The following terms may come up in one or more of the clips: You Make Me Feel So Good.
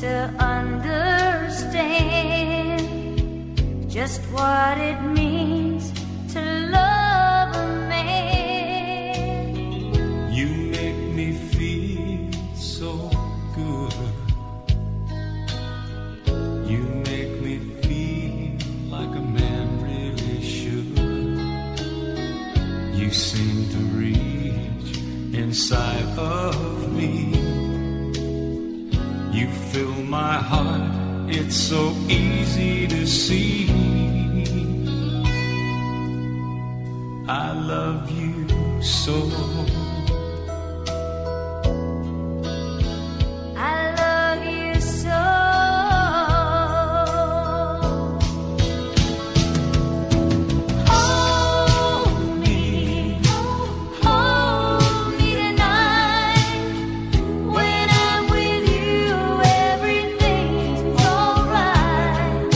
to understand just what it means to love a man. You make me feel so good. You make me feel like a man really should. You seem to reach inside of me. You fill my heart, it's so easy to see. I love you so. I love you so. Hold me tonight. When I'm with you, everything's alright.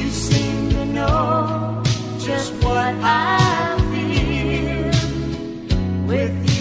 You seem to know just what I feel with you.